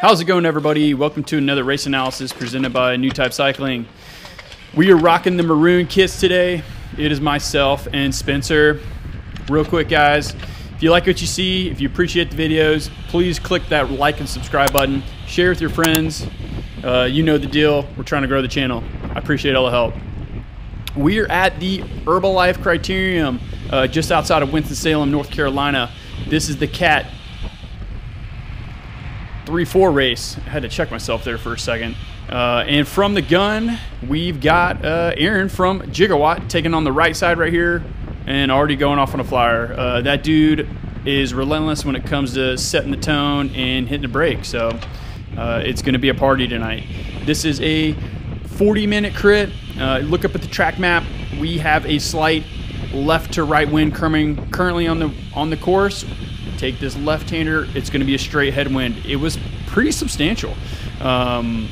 How's it going, everybody? Welcome to another race analysis presented by New Type Cycling. We are rocking the maroon kits today. It is myself and Spencer. Real quick, guys, if you like what you see, if you appreciate the videos, please click that like and subscribe button. Share with your friends. You know the deal. We're trying to grow the channel. I appreciate all the help. We are at the Herbalife Criterium just outside of Winston-Salem, North Carolina. This is the Cat 3-4 race. I had to check myself there for a second. And from the gun, we've got Aaron from Gigawatt taking on the right side right here and already going off on a flyer. That dude is relentless when it comes to setting the tone and hitting the brake. So it's going to be a party tonight. This is a 40-minute crit. Look up at the track map. We have a slight left to right wind currently on the course. Take this left-hander, it's going to be a straight headwind. It was pretty substantial, and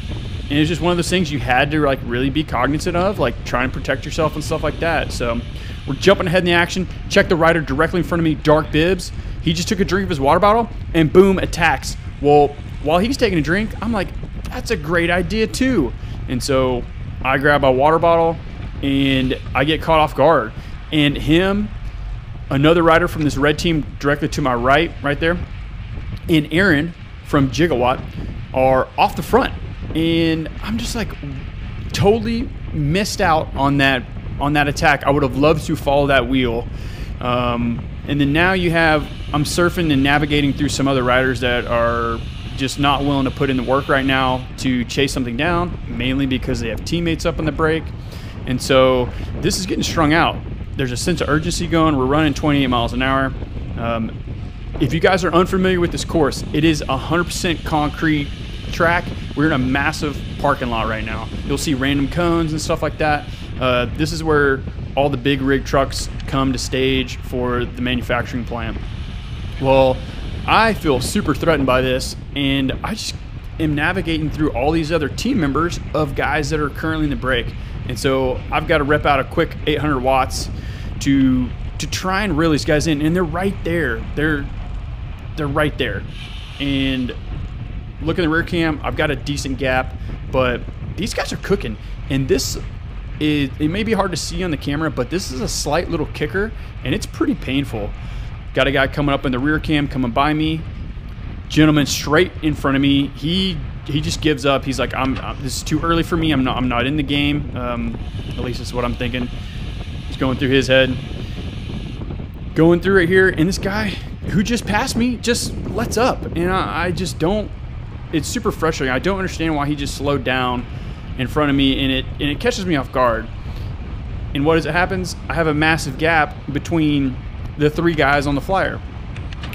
it's just one of those things you had to like really be cognizant of, like try and protect yourself and stuff like that. So we're jumping ahead in the action. Check the rider directly in front of me, dark bibs. He just took a drink of his water bottle and boom, attacks. Well, while he's taking a drink, I'm like, that's a great idea too. And so I grab my water bottle and I get caught off guard, and him, another rider from this red team directly to my right, right there, and Aaron from Gigawatt are off the front. And I'm just like totally missed out on that attack. I would have loved to follow that wheel. And then now you have, I'm surfing and navigating through some other riders that are just not willing to put in the work right now to chase something down, mainly because they have teammates up on the break. And so this is getting strung out. There's a sense of urgency going. We're running 28 miles an hour. If you guys are unfamiliar with this course, it is 100% concrete track. We're in a massive parking lot right now. You'll see random cones and stuff like that. This is where all the big rig trucks come to stage for the manufacturing plant. Well, I feel super threatened by this, and I just am navigating through all these other team members of guys that are currently in the break. And so I've got to rep out a quick 800 watts to try and reel these guys in, and they're right there. They're right there. And look at the rear cam. I've got a decent gap, but these guys are cooking. And this is, it may be hard to see on the camera, but this is a slight little kicker, and it's pretty painful. Got a guy coming up in the rear cam, coming by me. Gentleman straight in front of me. He just gives up. He's like, this is too early for me. I'm not in the game. At least that's what I'm thinking. It's going through his head. Going through right here, and this guy who just passed me just lets up, and I just don't. It's super frustrating. I don't understand why he just slowed down in front of me, and it catches me off guard. And what as it happens, I have a massive gap between the three guys on the flyer.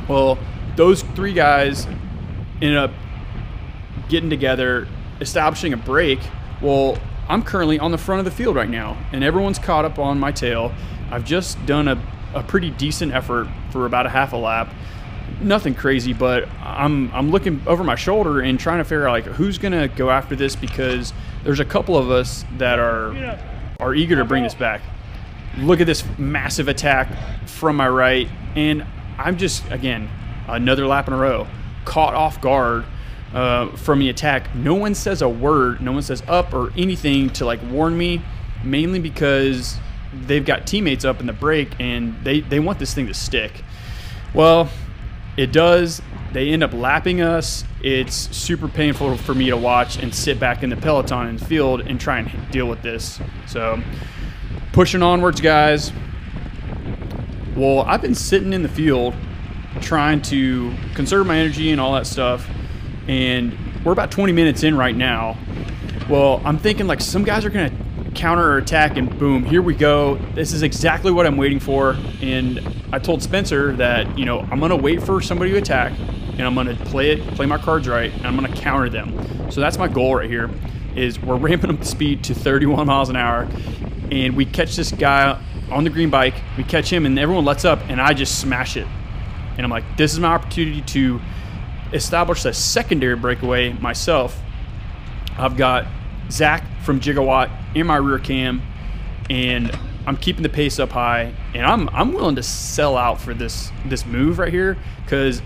Well, those three guys ended up getting together, establishing a break. Well, I'm currently on the front of the field right now, and everyone's caught up on my tail. I've just done a pretty decent effort for about a half a lap. Nothing crazy, but I'm looking over my shoulder and trying to figure out like who's gonna go after this, because there's a couple of us that are eager to bring this back. Look at this massive attack from my right, and I'm just, again, another lap in a row, caught off guard from the attack. No one says a word, no one says up or anything to like warn me, mainly because they've got teammates up in the break and they want this thing to stick. Well, it does. They end up lapping us. It's super painful for me to watch and sit back in the peloton in the field and try and deal with this. So pushing onwards, guys. Well, I've been sitting in the field trying to conserve my energy and all that stuff, and we're about 20 minutes in right now. Well, I'm thinking like some guys are gonna counter or attack, and boom, here we go. This is exactly what I'm waiting for. And I told Spencer that, you know, I'm gonna wait for somebody to attack, and I'm gonna play my cards right, and I'm gonna counter them. So that's my goal right here. Is we're ramping up the speed to 31 miles an hour, and we catch this guy on the green bike. We catch him, and everyone lets up, and I just smash it. And I'm like, this is my opportunity to establish a secondary breakaway myself. I've got Zach from Gigawatt in my rear cam, and I'm keeping the pace up high, and I'm willing to sell out for this move right here, because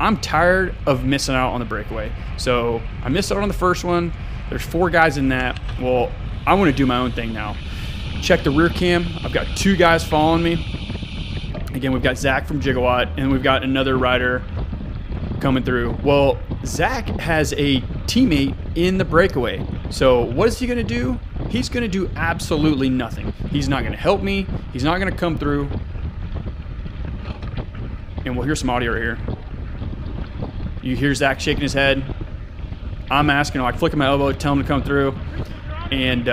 I'm tired of missing out on the breakaway. So I missed out on the first one. There's four guys in that. Well, I want to do my own thing now. Check the rear cam. I've got two guys following me. Again, we've got Zach from Gigawatt, and we've got another rider coming through. Well, Zach has a teammate in the breakaway. So what is he going to do? He's going to do absolutely nothing. He's not going to help me. He's not going to come through. And we'll hear some audio right here. You hear Zach shaking his head. I'm asking him, like flicking my elbow, tell him to come through. And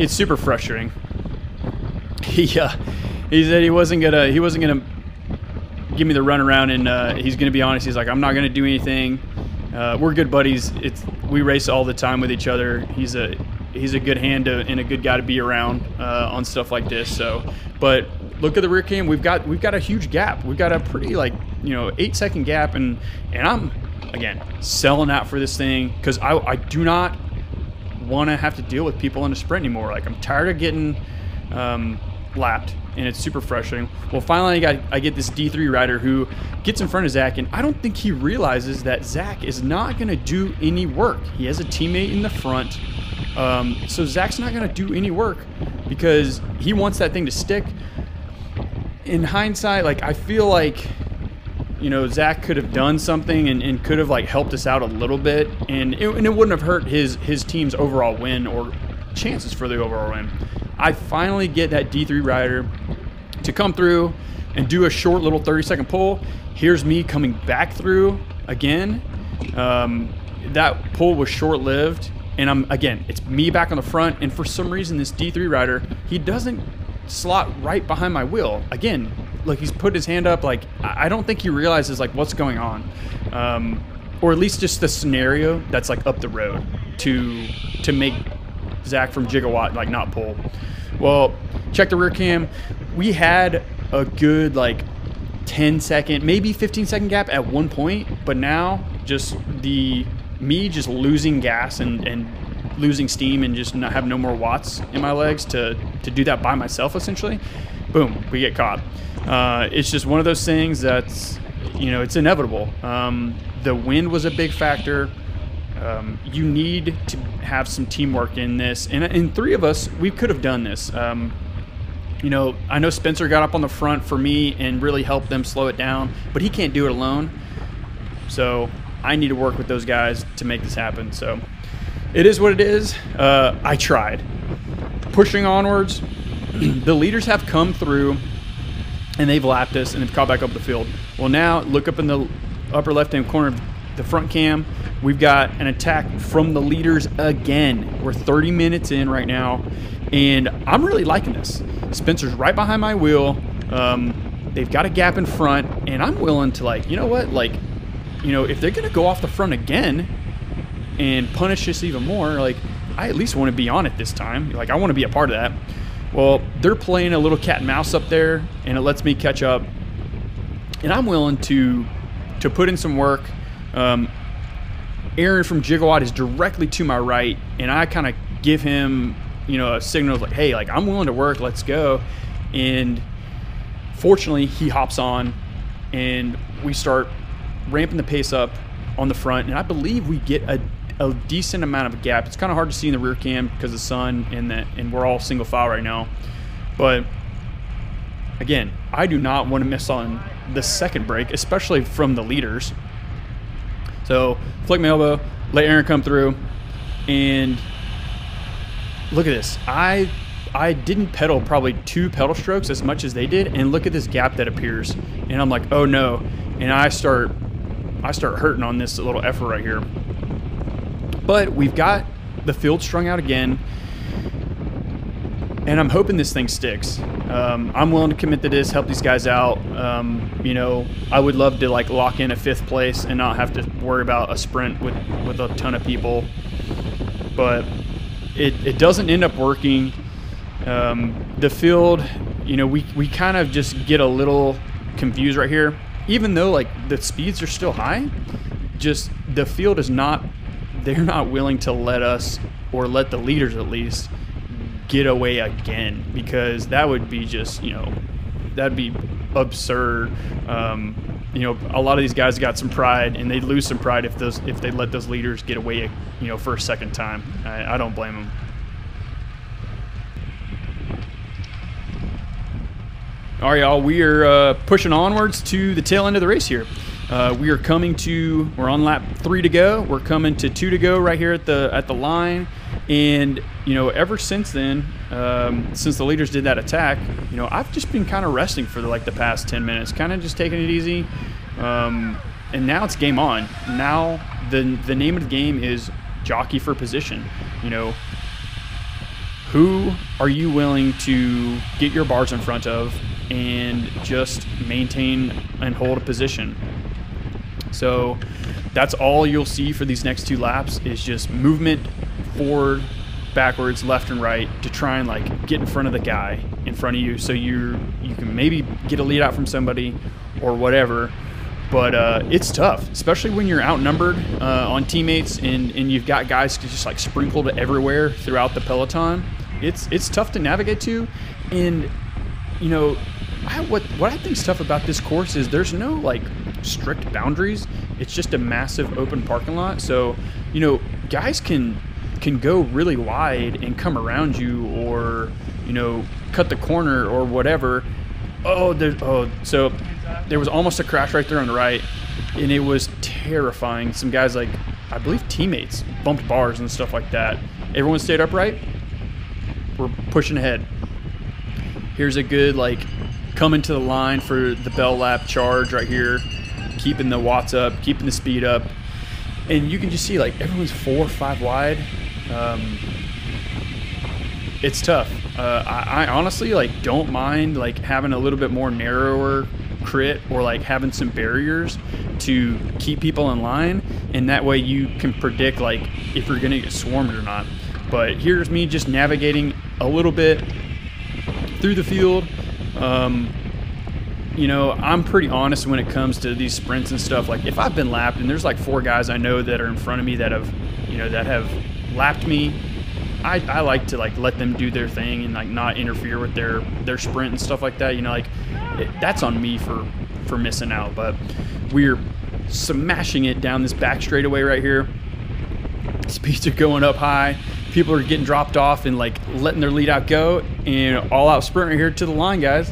it's super frustrating. He said he wasn't gonna give me the runaround, and he's gonna be honest. He's like, I'm not gonna do anything. We're good buddies. We race all the time with each other. He's a good hand and a good guy to be around on stuff like this. So, but look at the rear cam. We've got a huge gap. We've got a pretty 8-second gap, and I'm again selling out for this thing because I do not want to have to deal with people in a sprint anymore. Like, I'm tired of getting lapped, and it's super frustrating. Well, finally I get this D3 rider who gets in front of Zach, and I don't think he realizes that Zach is not going to do any work. He has a teammate in the front, so Zach's not going to do any work because he wants that thing to stick. In hindsight, I feel like Zach could have done something and could have helped us out a little bit, and it wouldn't have hurt his team's overall win or chances for the overall win. I finally get that D3 rider to come through and do a short little 30-second pull. Here's me coming back through again. That pull was short-lived, and it's me back on the front, and for some reason this D3 rider, he doesn't slot right behind my wheel. Again, look, he's put his hand up. I don't think he realizes what's going on, or at least just the scenario that's up the road to make Zach from Gigawatt not pull. Well, check the rear cam. We had a good 10-second, maybe 15-second gap at one point, but now just me losing gas and losing steam and just not have no more watts in my legs to do that by myself, essentially. Boom, we get caught. It's just one of those things that's, it's inevitable. The wind was a big factor. You need to have some teamwork in this. And three of us, we could have done this. I know Spencer got up on the front for me and really helped them slow it down, but he can't do it alone. So I need to work with those guys to make this happen. So it is what it is. I tried. Pushing onwards, the leaders have come through, and they've lapped us, and they've caught back up the field. Well, now look up in the upper left-hand corner of the front cam. We've got an attack from the leaders again. We're 30 minutes in right now, and I'm really liking this. Spencer's right behind my wheel. They've got a gap in front, and I'm willing to if they're going to go off the front again and punish us even more, I at least want to be on it this time. I want to be a part of that. Well, they're playing a little cat and mouse up there, and it lets me catch up. And I'm willing to put in some work. Aaron from Gigawatt is directly to my right, and I kind of give him, a signal like, hey, I'm willing to work, let's go. And fortunately, he hops on, and we start ramping the pace up on the front, and I believe we get a decent amount of a gap. It's kind of hard to see in the rear cam because of the sun and we're all single file right now. But again, I do not want to miss on the second break, especially from the leaders. So flick my elbow, let Aaron come through, and look at this. I didn't pedal probably 2 pedal strokes as much as they did, and look at this gap that appears, and I'm like, oh no, and I start hurting on this little effort right here. But we've got the field strung out again, and I'm hoping this thing sticks. I'm willing to commit to this, help these guys out. I would love to lock in a 5th place and not have to worry about a sprint with a ton of people. But it doesn't end up working. The field, we kind of just get a little confused right here. Even though the speeds are still high, just the field is not. They're not willing to let us, or let the leaders at least, get away again, because that would be just, that'd be absurd. You know, a lot of these guys got some pride, and they lose some pride if they let those leaders get away, you know, for a second time. I don't blame them. All right, y'all, we are pushing onwards to the tail end of the race here. We are coming to, we're on lap 3 to go. We're coming to 2 to go right here at the line. And, you know, ever since then, since the leaders did that attack, you know, I've just been kind of resting for like the past 10 minutes, kind of just taking it easy. And now it's game on. Now the name of the game is jockey for position. You know, who are you willing to get your bars in front of and just maintain and hold a position? So that's all you'll see for these next 2 laps is just movement forward, backwards, left and right to try and like get in front of the guy in front of you, so you can maybe get a lead out from somebody or whatever. But it's tough, especially when you're outnumbered on teammates and you've got guys just like sprinkled everywhere throughout the peloton. It's tough to navigate to. And you know, what I think is tough about this course is there's no like strict boundaries. It's just a massive open parking lot. So, you know, guys can go really wide and come around you, or, you know, cut the corner or whatever. So there was almost a crash right there on the right, and it was terrifying. Some guys, like, I believe teammates, bumped bars and stuff like that. Everyone stayed upright. We're pushing ahead. Here's a good, like, coming to the line for the bell lap charge right here, keeping the watts up, keeping the speed up. And you can just see, like, everyone's 4 or 5 wide. It's tough. I honestly, like, don't mind, like, having a little bit more narrower crit or, like, having some barriers to keep people in line. And that way you can predict, like, if you're going to get swarmed or not. But here's me just navigating a little bit through the field. You know, I'm pretty honest when it comes to these sprints and stuff. Like, if I've been lapped and there's like 4 guys I know that are in front of me that have, you know, that have lapped me, I like to like let them do their thing and like not interfere with their sprint and stuff like that. You know, like that's on me for missing out. But we're smashing it down this back straightaway right here. Speeds are going up high. People are getting dropped off and like letting their lead out go, and all out sprint right here to the line, guys.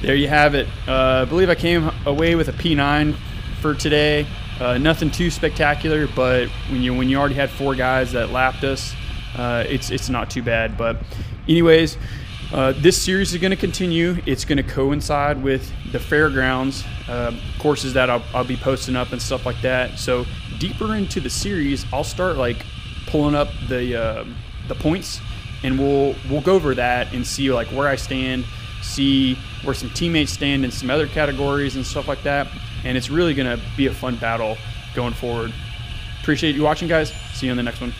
There you have it. I believe I came away with a P9 for today. Nothing too spectacular, but when you already had 4 guys that lapped us, it's not too bad. But anyways. This series is going to continue. It's going to coincide with the fairgrounds courses that I'll be posting up and stuff like that. So deeper into the series, I'll start like pulling up the points, and we'll go over that and see like where I stand, see where some teammates stand in some other categories and stuff like that. And it's really going to be a fun battle going forward. Appreciate you watching, guys. See you on the next one.